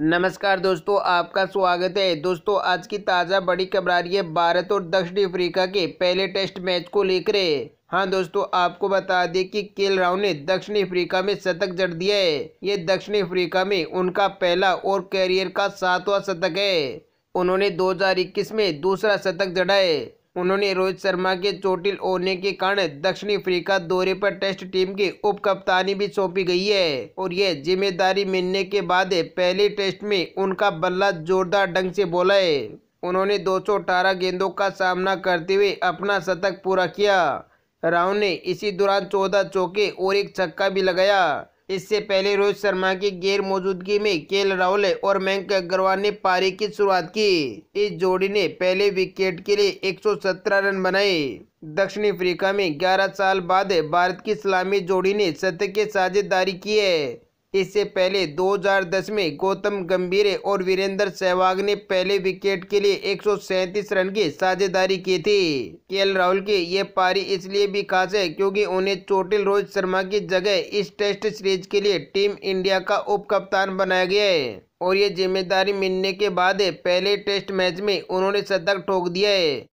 नमस्कार दोस्तों, आपका स्वागत है। दोस्तों, आज की ताज़ा बड़ी खबर आ रही है भारत और दक्षिण अफ्रीका के पहले टेस्ट मैच को लेकर। हाँ दोस्तों, आपको बता दें कि केएल राहुल ने दक्षिण अफ्रीका में शतक जड़ दिया है। ये दक्षिण अफ्रीका में उनका पहला और कैरियर का 7वां शतक है। उन्होंने 2021 में दूसरा शतक जड़ा है। उन्होंने रोहित शर्मा के चोटिल होने के कारण दक्षिण अफ्रीका दौरे पर टेस्ट टीम की उपकप्तानी भी सौंपी गई है और यह जिम्मेदारी मिलने के बाद पहले टेस्ट में उनका बल्ला जोरदार ढंग से बोला है। उन्होंने 218 गेंदों का सामना करते हुए अपना शतक पूरा किया। राहुल ने इसी दौरान 14 चौके और एक छक्का भी लगाया। इससे पहले रोहित शर्मा की गैर मौजूदगी में केएल राहुल और मयंक अग्रवाल ने पारी की शुरुआत की। इस जोड़ी ने पहले विकेट के लिए 117 रन बनाए। दक्षिण अफ्रीका में 11 साल बाद भारत की सलामी जोड़ी ने शतक की साझेदारी की है। इससे पहले 2010 में गौतम गंभीर और वीरेंद्र सहवाग ने पहले विकेट के लिए 137 रन की साझेदारी की थी। केएल राहुल की यह पारी इसलिए भी खास है क्योंकि उन्हें चोटिल रोहित शर्मा की जगह इस टेस्ट सीरीज के लिए टीम इंडिया का उपकप्तान बनाया गया है और ये जिम्मेदारी मिलने के बाद पहले टेस्ट मैच में उन्होंने शतक ठोक दिया है।